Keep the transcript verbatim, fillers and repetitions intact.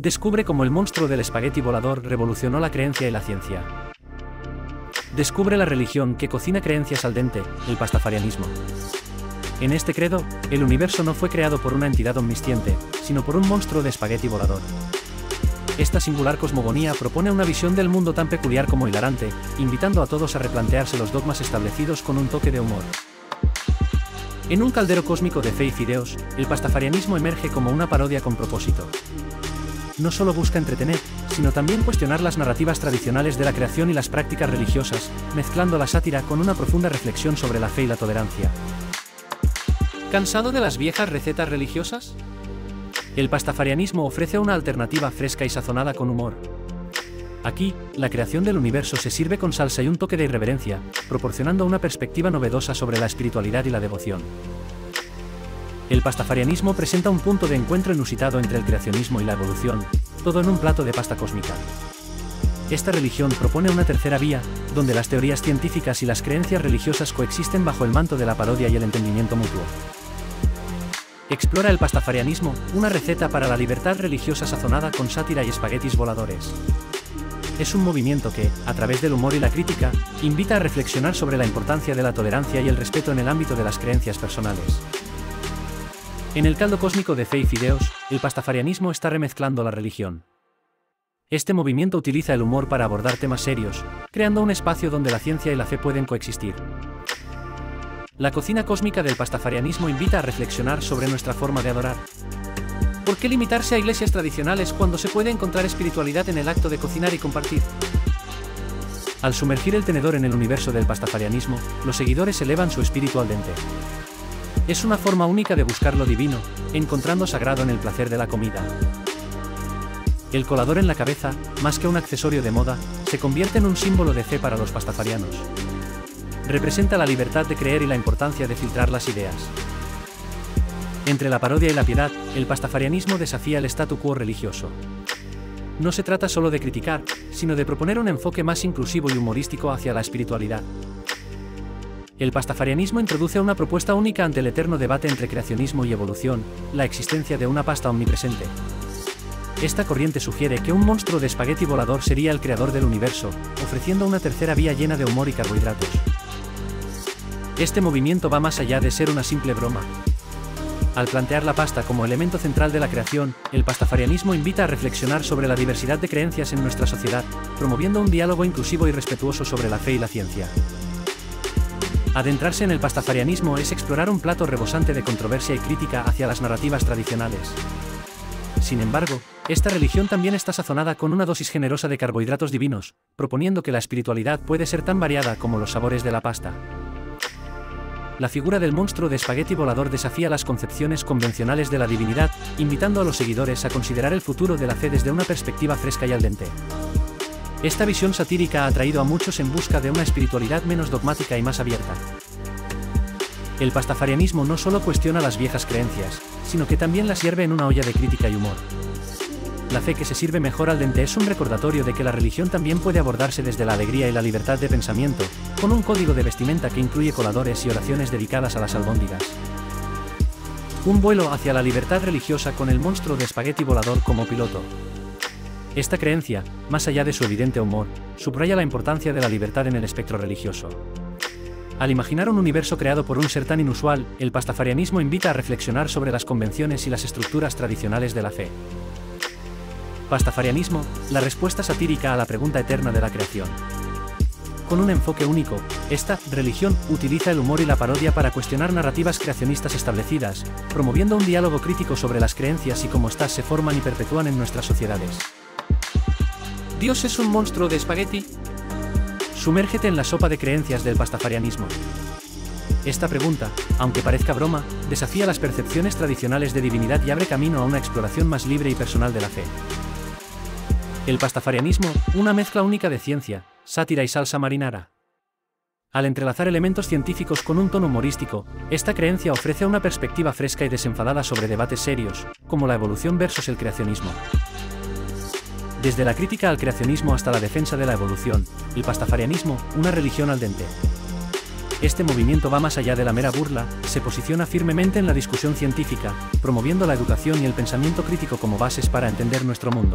Descubre cómo el monstruo del espagueti volador revolucionó la creencia y la ciencia. Descubre la religión que cocina creencias al dente, el pastafarianismo. En este credo, el universo no fue creado por una entidad omnisciente, sino por un monstruo de espagueti volador. Esta singular cosmogonía propone una visión del mundo tan peculiar como hilarante, invitando a todos a replantearse los dogmas establecidos con un toque de humor. En un caldero cósmico de fe y fideos, el pastafarianismo emerge como una parodia con propósito. No solo busca entretener, sino también cuestionar las narrativas tradicionales de la creación y las prácticas religiosas, mezclando la sátira con una profunda reflexión sobre la fe y la tolerancia. ¿Cansado de las viejas recetas religiosas? El pastafarianismo ofrece una alternativa fresca y sazonada con humor. Aquí, la creación del universo se sirve con salsa y un toque de irreverencia, proporcionando una perspectiva novedosa sobre la espiritualidad y la devoción. El pastafarianismo presenta un punto de encuentro inusitado entre el creacionismo y la evolución, todo en un plato de pasta cósmica. Esta religión propone una tercera vía, donde las teorías científicas y las creencias religiosas coexisten bajo el manto de la parodia y el entendimiento mutuo. Explora el pastafarianismo, una receta para la libertad religiosa sazonada con sátira y espaguetis voladores. Es un movimiento que, a través del humor y la crítica, invita a reflexionar sobre la importancia de la tolerancia y el respeto en el ámbito de las creencias personales. En el caldo cósmico de fe y fideos, el pastafarianismo está remezclando la religión. Este movimiento utiliza el humor para abordar temas serios, creando un espacio donde la ciencia y la fe pueden coexistir. La cocina cósmica del pastafarianismo invita a reflexionar sobre nuestra forma de adorar. ¿Por qué limitarse a iglesias tradicionales cuando se puede encontrar espiritualidad en el acto de cocinar y compartir? Al sumergir el tenedor en el universo del pastafarianismo, los seguidores elevan su espíritu al dente. Es una forma única de buscar lo divino, encontrando sagrado en el placer de la comida. El colador en la cabeza, más que un accesorio de moda, se convierte en un símbolo de fe para los pastafarianos. Representa la libertad de creer y la importancia de filtrar las ideas. Entre la parodia y la piedad, el pastafarianismo desafía el statu quo religioso. No se trata solo de criticar, sino de proponer un enfoque más inclusivo y humorístico hacia la espiritualidad. El pastafarianismo introduce una propuesta única ante el eterno debate entre creacionismo y evolución, la existencia de una pasta omnipresente. Esta corriente sugiere que un monstruo de espagueti volador sería el creador del universo, ofreciendo una tercera vía llena de humor y carbohidratos. Este movimiento va más allá de ser una simple broma. Al plantear la pasta como elemento central de la creación, el pastafarianismo invita a reflexionar sobre la diversidad de creencias en nuestra sociedad, promoviendo un diálogo inclusivo y respetuoso sobre la fe y la ciencia. Adentrarse en el pastafarianismo es explorar un plato rebosante de controversia y crítica hacia las narrativas tradicionales. Sin embargo, esta religión también está sazonada con una dosis generosa de carbohidratos divinos, proponiendo que la espiritualidad puede ser tan variada como los sabores de la pasta. La figura del monstruo de espagueti volador desafía las concepciones convencionales de la divinidad, invitando a los seguidores a considerar el futuro de la fe desde una perspectiva fresca y al dente. Esta visión satírica ha atraído a muchos en busca de una espiritualidad menos dogmática y más abierta. El pastafarianismo no solo cuestiona las viejas creencias, sino que también las hierve en una olla de crítica y humor. La fe que se sirve mejor al dente es un recordatorio de que la religión también puede abordarse desde la alegría y la libertad de pensamiento, con un código de vestimenta que incluye coladores y oraciones dedicadas a las albóndigas. Un vuelo hacia la libertad religiosa con el monstruo de espagueti volador como piloto. Esta creencia, más allá de su evidente humor, subraya la importancia de la libertad en el espectro religioso. Al imaginar un universo creado por un ser tan inusual, el pastafarianismo invita a reflexionar sobre las convenciones y las estructuras tradicionales de la fe. Pastafarianismo, la respuesta satírica a la pregunta eterna de la creación. Con un enfoque único, esta religión utiliza el humor y la parodia para cuestionar narrativas creacionistas establecidas, promoviendo un diálogo crítico sobre las creencias y cómo éstas se forman y perpetúan en nuestras sociedades. ¿Dios es un monstruo de espagueti? Sumérgete en la sopa de creencias del pastafarianismo. Esta pregunta, aunque parezca broma, desafía las percepciones tradicionales de divinidad y abre camino a una exploración más libre y personal de la fe. El pastafarianismo, una mezcla única de ciencia, sátira y salsa marinara. Al entrelazar elementos científicos con un tono humorístico, esta creencia ofrece una perspectiva fresca y desenfadada sobre debates serios, como la evolución versus el creacionismo. Desde la crítica al creacionismo hasta la defensa de la evolución, el pastafarianismo, una religión al dente. Este movimiento va más allá de la mera burla, se posiciona firmemente en la discusión científica, promoviendo la educación y el pensamiento crítico como bases para entender nuestro mundo.